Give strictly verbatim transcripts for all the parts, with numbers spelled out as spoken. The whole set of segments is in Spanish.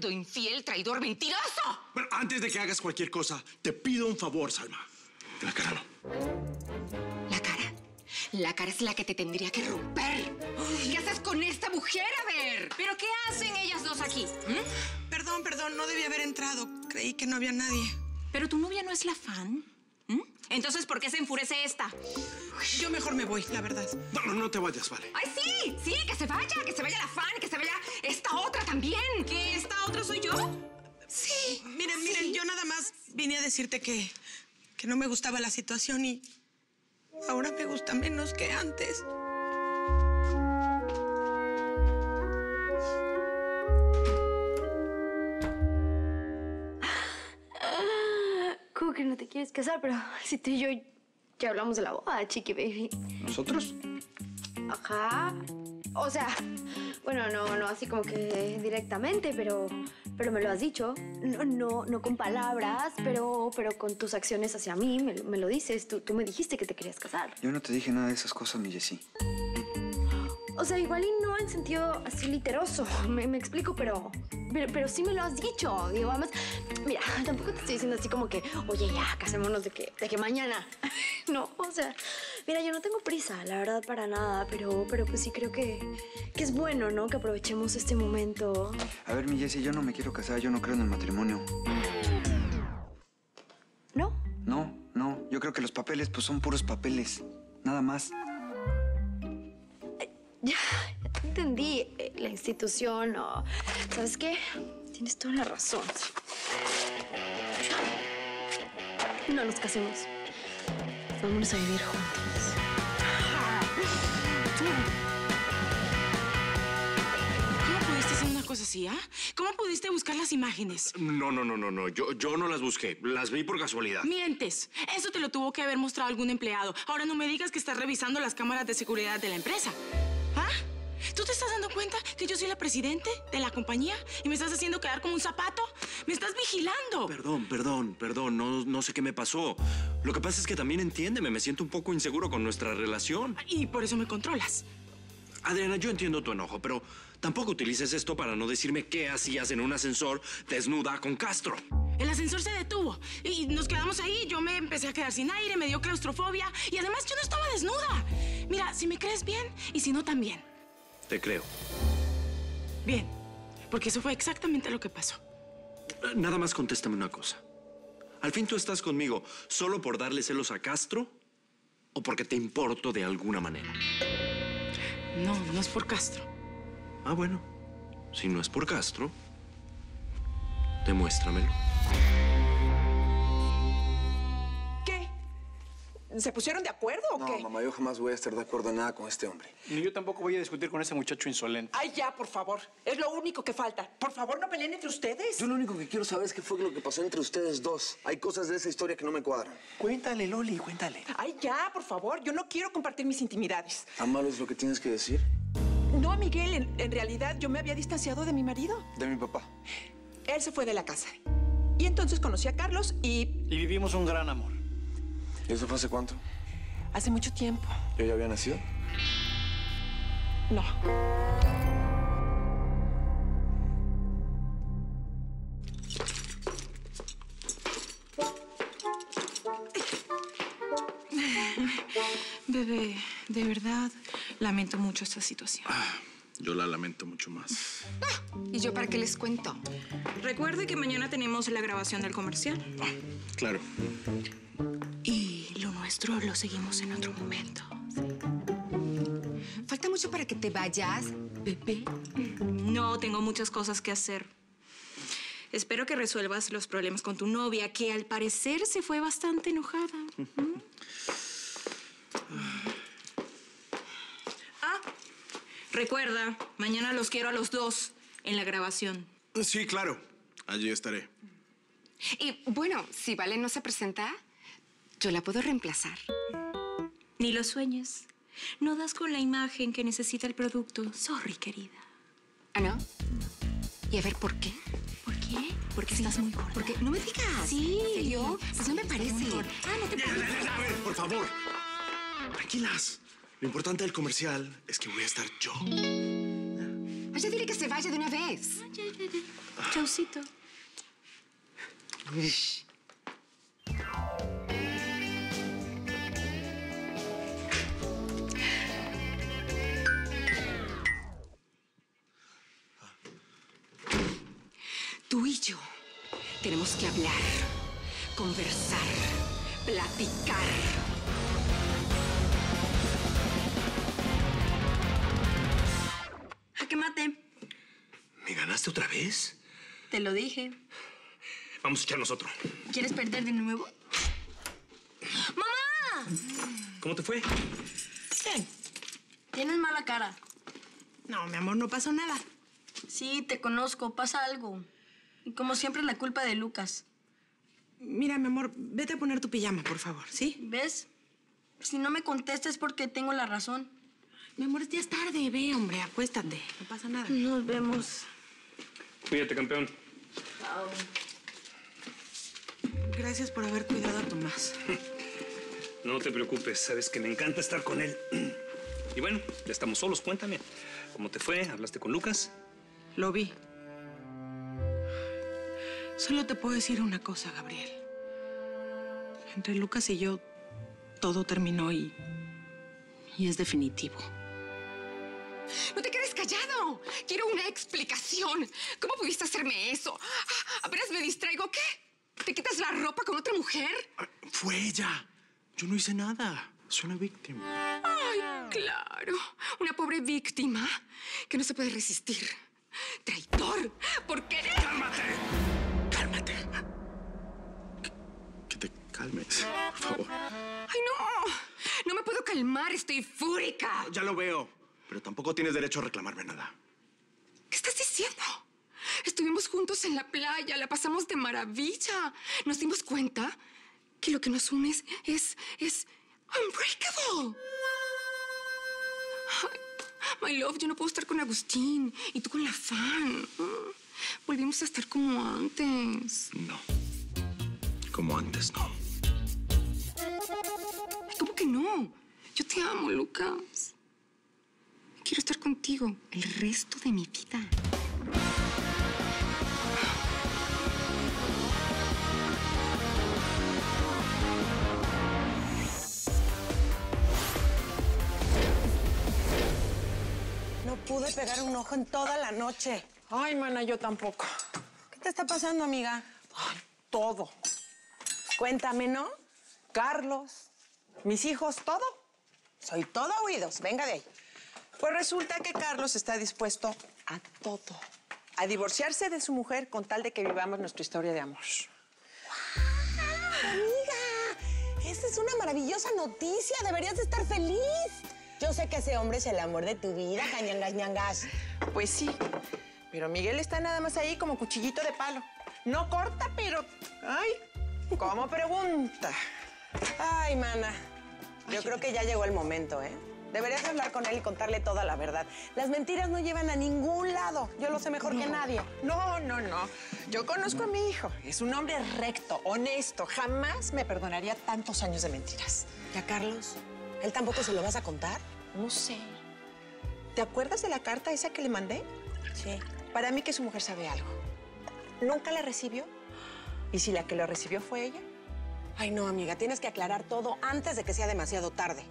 cerdo, infiel, traidor, mentiroso. Bueno, antes de que hagas cualquier cosa, te pido un favor, Salma. La cara no. ¿La cara? La cara es la que te tendría que romper. Ay. ¿Qué haces con esta mujer? A ver. ¿Pero qué hacen ellas dos aquí? ¿Mm? Perdón, perdón, no debí haber entrado. Creí que no había nadie. ¿Pero tu novia no es la fan? ¿Mm? Entonces, ¿por qué se enfurece esta? Yo mejor me voy, la verdad. No, no, no te vayas, Vale. ¡Ay, sí! ¡Sí, que se vaya! ¡Que se vaya la fan! ¡Que se vaya esta otra también! ¿Que esta otra soy yo? Sí. Miren, miren, ¿sí? Yo nada más vine a decirte que, que no me gustaba la situación y ahora me gusta menos que antes. Que no te quieres casar, pero si tú y yo ya hablamos de la boda, chiqui baby. ¿Nosotros? Ajá. O sea, bueno, no, no así como que directamente, pero, pero me lo has dicho. No, no, no con palabras, pero, pero con tus acciones hacia mí me, me lo dices. Tú, tú me dijiste que te querías casar. Yo no te dije nada de esas cosas, mi Jessy. O sea, igual y no en sentido así literoso, me, me explico, pero, pero pero sí me lo has dicho. Digo, además, mira, tampoco te estoy diciendo así como que, oye, ya, casémonos de que, de que mañana. No, o sea, mira, yo no tengo prisa, la verdad, para nada, pero, pero pues sí creo que, que es bueno, ¿no? Que aprovechemos este momento. A ver, mi Jessy, yo no me quiero casar, yo no creo en el matrimonio. ¿No? No, no, yo creo que los papeles, pues son puros papeles, nada más. Ya, ya entendí la institución o... ¿Sabes qué? Tienes toda la razón. No nos casemos. Vámonos a vivir juntos. ¿Cómo pudiste hacer una cosa así, ah? ¿eh? ¿Cómo pudiste buscar las imágenes? No, no, no, no, no. Yo, yo no las busqué. Las vi por casualidad. Mientes. Eso te lo tuvo que haber mostrado algún empleado. Ahora no me digas que estás revisando las cámaras de seguridad de la empresa. ¿Ah? ¿Tú te estás dando cuenta que yo soy la presidente de la compañía y me estás haciendo quedar como un zapato? ¡Me estás vigilando! Perdón, perdón, perdón. No, no sé qué me pasó. Lo que pasa es que también entiéndeme. Me siento un poco inseguro con nuestra relación. Y por eso me controlas. Adriana, yo entiendo tu enojo, pero tampoco utilices esto para no decirme qué hacías en un ascensor desnuda con Castro. El ascensor se detuvo y nos quedamos ahí. Yo me empecé a quedar sin aire, me dio claustrofobia y además yo no estaba desnuda. Mira, si me crees bien y si no, también. Te creo. Bien, porque eso fue exactamente lo que pasó. Nada más contéstame una cosa. ¿Al fin tú estás conmigo solo por darle celos a Castro o porque te importo de alguna manera? No, no es por Castro. Ah, bueno. Si no es por Castro, demuéstramelo. ¿Qué? ¿Se pusieron de acuerdo o qué? No, mamá, yo jamás voy a estar de acuerdo en nada con este hombre. Ni yo tampoco voy a discutir con ese muchacho insolente. Ay, ya, por favor. Es lo único que falta. Por favor, no peleen entre ustedes. Yo lo único que quiero saber es qué fue lo que pasó entre ustedes dos. Hay cosas de esa historia que no me cuadran. Cuéntale, Loli, cuéntale. Ay, ya, por favor. Yo no quiero compartir mis intimidades. ¿Tan malo es lo que tienes que decir? No, Miguel, en, en realidad yo me había distanciado de mi marido. De mi papá. Él se fue de la casa. Y entonces conocí a Carlos y... Y vivimos un gran amor. ¿Y eso fue hace cuánto? Hace mucho tiempo. ¿Yo ya había nacido? No. Bebé, de verdad, lamento mucho esta situación. Ah, yo la lamento mucho más. Ah, ¿y yo para qué les cuento? Recuerde que mañana tenemos la grabación del comercial. Ah, claro. Y lo nuestro lo seguimos en otro momento. ¿Falta mucho para que te vayas, bebé? No, tengo muchas cosas que hacer. Espero que resuelvas los problemas con tu novia, que al parecer se fue bastante enojada. ¿Mm? Ah, recuerda, mañana los quiero a los dos en la grabación. Sí, claro. Allí estaré. Y, bueno, si Vale no se presenta, yo la puedo reemplazar. Ni lo sueñes. No das con la imagen que necesita el producto. Sorry, querida. ¿Ah, no? ¿Y a ver por qué? ¿Por qué? Porque sí, estás muy gorda. Porque... No me digas. Sí, sí yo. Pues no me parece. Ah, no te preocupes. A ver, por favor. Tranquilas. Lo importante del comercial es que voy a estar yo. Mas ya dile que se vaya de una vez. Ay, ay, ay, ay. Chaucito. Uy. Tú y yo tenemos que hablar, conversar, platicar. ¿Me ganaste otra vez? Te lo dije. Vamos a echarnos otro. ¿Quieres perder de nuevo? ¡Mamá! ¿Cómo te fue? Bien. Tienes mala cara. No, mi amor, no pasó nada. Sí, te conozco. Pasa algo. Y como siempre, la culpa de Lucas. Mira, mi amor, vete a poner tu pijama, por favor, ¿sí? ¿Ves? Si no me contestas es porque tengo la razón. Mi amor, ya es tarde. Ve, hombre, acuéstate. No pasa nada. Nos vemos. Cuídate, campeón. Chao. Gracias por haber cuidado a Tomás. No te preocupes. Sabes que me encanta estar con él. Y bueno, ya estamos solos. Cuéntame, ¿cómo te fue? ¿Hablaste con Lucas? Lo vi. Solo te puedo decir una cosa, Gabriel. Entre Lucas y yo, todo terminó y... y es definitivo. ¡No te quedes callado! Quiero una explicación. ¿Cómo pudiste hacerme eso? Apenas me distraigo. ¿Qué? ¿Te quitas la ropa con otra mujer? Ah, fue ella. Yo no hice nada. Soy una víctima. ¡Ay, claro! Una pobre víctima que no se puede resistir. ¡Traidor! ¿Por qué? ¡Cálmate! ¡Cálmate! Que, que te calmes, por favor. ¡Ay, no! No me puedo calmar. Estoy fúrica. Ya lo veo. Pero tampoco tienes derecho a reclamarme nada. ¿Qué estás diciendo? Estuvimos juntos en la playa, la pasamos de maravilla. Nos dimos cuenta que lo que nos une es... es... es unbreakable. Ay, my love, yo no puedo estar con Agustín y tú con la Fan. Volvimos a estar como antes. No. Como antes, no. ¿Cómo que no? Yo te amo, Lucas. Quiero estar contigo el resto de mi vida. No pude pegar un ojo en toda la noche. Ay, mana, yo tampoco. ¿Qué te está pasando, amiga? Ay, todo. Cuéntame, ¿no? Carlos, mis hijos, todo. Soy todo oídos. Venga de ahí. Pues resulta que Carlos está dispuesto a todo. A divorciarse de su mujer con tal de que vivamos nuestra historia de amor. ¡Guau, amiga! Esta es una maravillosa noticia. Deberías de estar feliz. Yo sé que ese hombre es el amor de tu vida, cañangas, ñangas. Pues sí. Pero Miguel está nada más ahí como cuchillito de palo. No corta, pero... ¡Ay! ¿Cómo pregunta? Ay, mana. Yo Ay, creo que ya llegó el momento, ¿eh? Deberías hablar con él y contarle toda la verdad. Las mentiras no llevan a ningún lado. Yo lo sé mejor no. que nadie. No, no, no. Yo conozco a mi hijo. Es un hombre recto, honesto. Jamás me perdonaría tantos años de mentiras. ¿Y a Carlos? ¿Él tampoco se lo vas a contar? No sé. ¿Te acuerdas de la carta esa que le mandé? Sí. Para mí que su mujer sabe algo. ¿Nunca la recibió? ¿Y si la que lo recibió fue ella? Ay, no, amiga. Tienes que aclarar todo antes de que sea demasiado tarde.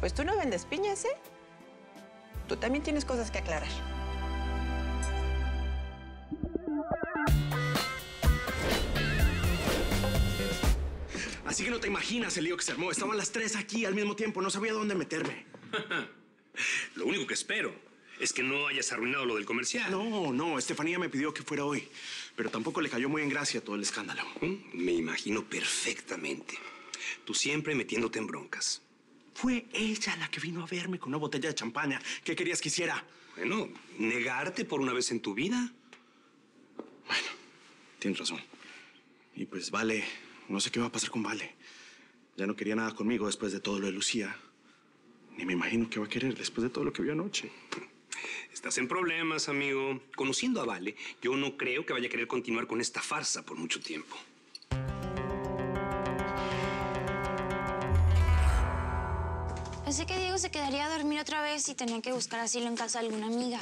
Pues tú no vendes piñas, ¿eh? Tú también tienes cosas que aclarar. Así que no te imaginas el lío que se armó. Estaban las tres aquí al mismo tiempo. No sabía dónde meterme. Lo único que espero es que no hayas arruinado lo del comercial. No, no. Estefanía me pidió que fuera hoy. Pero tampoco le cayó muy en gracia todo el escándalo. ¿Mm? Me imagino perfectamente. Tú siempre metiéndote en broncas. Fue ella la que vino a verme con una botella de champaña. ¿Qué querías que hiciera? Bueno, negarte por una vez en tu vida. Bueno, tienes razón. Y pues Vale, no sé qué va a pasar con Vale. Ya no quería nada conmigo después de todo lo de Lucía. Ni me imagino qué va a querer después de todo lo que vio anoche. Estás en problemas, amigo. Conociendo a Vale, yo no creo que vaya a querer continuar con esta farsa por mucho tiempo. Pensé que Diego se quedaría a dormir otra vez y tenía que buscar asilo en casa de alguna amiga.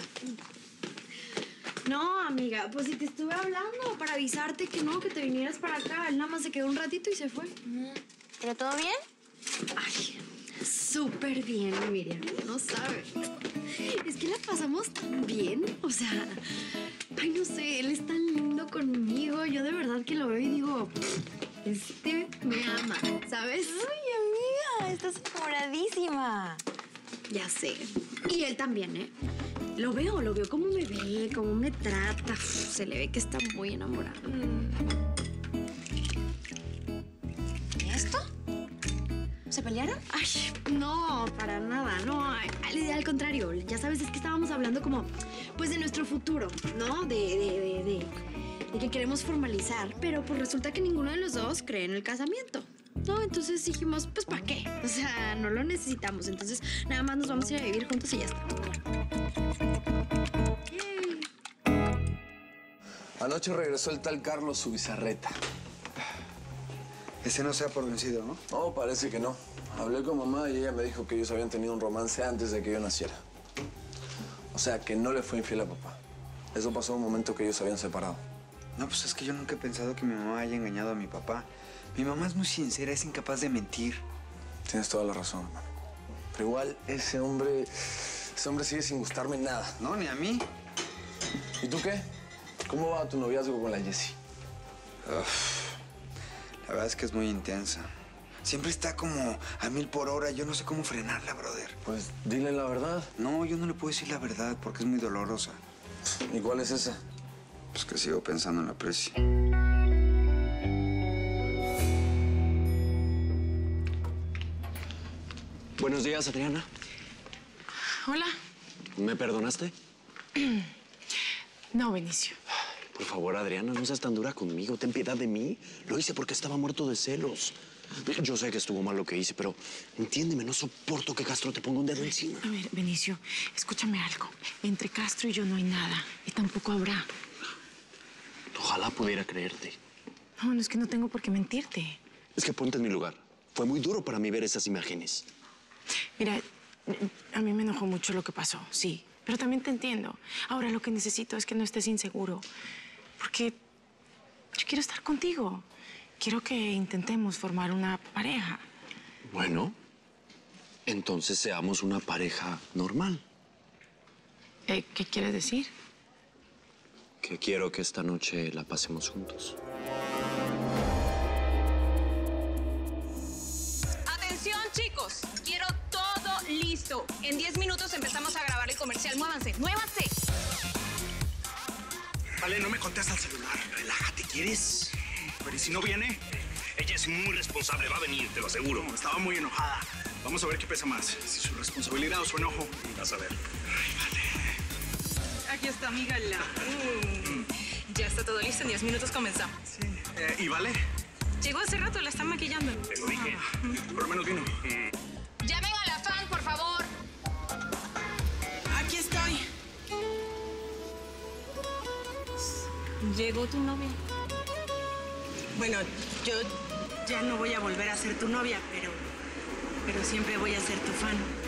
No, amiga, pues si te estuve hablando para avisarte que no, que te vinieras para acá. Él nada más se quedó un ratito y se fue. ¿Pero todo bien? Ay, súper bien, Miriam. No sabes. Es que la pasamos tan bien. O sea, ay, no sé, él es tan lindo conmigo. Yo de verdad que lo veo y digo, este me ama, ¿sabes? Ay, amiga, estás enamoradísima. Ya sé. Y él también, ¿eh? Lo veo, lo veo cómo me ve, cómo me trata. Uf, se le ve que está muy enamorado. ¿Y esto? ¿Se pelearon? Ay, no, para nada, no. Al, al contrario, ya sabes, es que estábamos hablando como, pues, de nuestro futuro, ¿no? De, de, de, de, de que queremos formalizar. Pero pues resulta que ninguno de los dos cree en el casamiento. No, entonces dijimos, pues, ¿para qué? O sea, no lo necesitamos. Entonces, nada más nos vamos a ir a vivir juntos y ya está. Anoche regresó el tal Carlos su bizarreta. Ese no se ha por vencido, ¿no? No, parece que no. Hablé con mamá y ella me dijo que ellos habían tenido un romance antes de que yo naciera. O sea, que no le fue infiel a papá. Eso pasó en un momento que ellos se habían separado. No, pues es que yo nunca he pensado que mi mamá haya engañado a mi papá. Mi mamá es muy sincera, es incapaz de mentir. Tienes toda la razón, hermano. Pero igual, ese hombre... Ese hombre sigue sin gustarme nada. No, ni a mí. ¿Y tú qué? ¿Cómo va tu noviazgo con la Jessie? Uf, la verdad es que es muy intensa. Siempre está como a mil por hora. Yo no sé cómo frenarla, brother. Pues dile la verdad. No, yo no le puedo decir la verdad porque es muy dolorosa. ¿Y cuál es esa? Pues que sigo pensando en la Presi. Buenos días, Adriana. Hola. ¿Me perdonaste? No, Benicio. Por favor, Adriana, no seas tan dura conmigo. Ten piedad de mí. Lo hice porque estaba muerto de celos. Yo sé que estuvo mal lo que hice, pero entiéndeme, no soporto que Castro te ponga un dedo encima. A ver, Benicio, escúchame algo. Entre Castro y yo no hay nada. Y tampoco habrá. Ojalá pudiera creerte. No, no, es que no tengo por qué mentirte. Es que ponte en mi lugar. Fue muy duro para mí ver esas imágenes. Mira... A mí me enojó mucho lo que pasó, sí. Pero también te entiendo. Ahora lo que necesito es que no estés inseguro. Porque yo quiero estar contigo. Quiero que intentemos formar una pareja. Bueno, entonces seamos una pareja normal. Eh, ¿Qué quieres decir? Que quiero que esta noche la pasemos juntos. ¡Atención, chicos! Quiero... Listo. En diez minutos empezamos a grabar el comercial. ¡Muévanse! ¡Muévanse! Vale, no me contesta el celular. Relájate, ¿quieres? Pero ¿y si no viene? Ella es muy responsable. Va a venir, te lo aseguro. No, estaba muy enojada. Vamos a ver qué pesa más. Si su responsabilidad o su enojo. Vas a ver. Ay, vale. Aquí está, amiga. La... Uh, ya está todo listo. En diez minutos comenzamos. Sí. Eh, ¿Y Vale? Llegó hace rato. La están maquillando. Te lo dije. Ah. Por lo menos vino. Llamen a La Fan, por favor. Aquí estoy. Llegó tu novia. Bueno, yo ya no voy a volver a ser tu novia, pero... pero siempre voy a ser tu fan.